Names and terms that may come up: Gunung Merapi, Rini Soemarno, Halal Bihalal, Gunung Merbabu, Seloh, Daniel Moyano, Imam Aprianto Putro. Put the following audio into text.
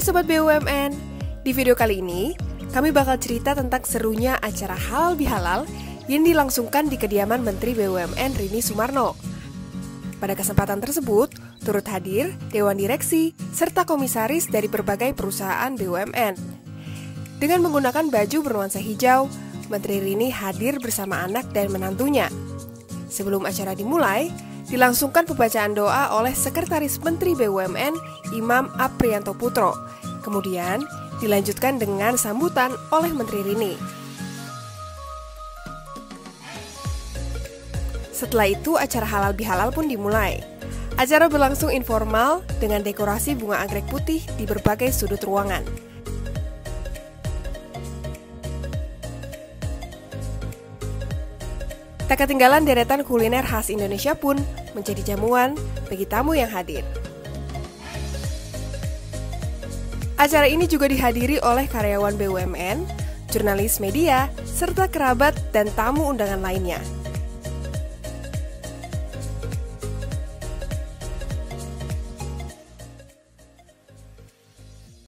Hai Sobat BUMN, di video kali ini kami bakal cerita tentang serunya acara Halal Bihalal yang dilangsungkan di kediaman Menteri BUMN Rini Soemarno. Pada kesempatan tersebut, turut hadir Dewan Direksi serta Komisaris dari berbagai perusahaan BUMN. Dengan menggunakan baju bernuansa hijau, Menteri Rini hadir bersama anak dan menantunya. Sebelum acara dimulai, dilangsungkan pembacaan doa oleh Sekretaris Menteri BUMN Imam Aprianto Putro. Kemudian dilanjutkan dengan sambutan oleh Menteri Rini. Setelah itu acara Halal Bihalal pun dimulai. Acara berlangsung informal dengan dekorasi bunga anggrek putih di berbagai sudut ruangan. Tak ketinggalan deretan kuliner khas Indonesia pun menjadi jamuan bagi tamu yang hadir. Acara ini juga dihadiri oleh karyawan BUMN, jurnalis media, serta kerabat dan tamu undangan lainnya.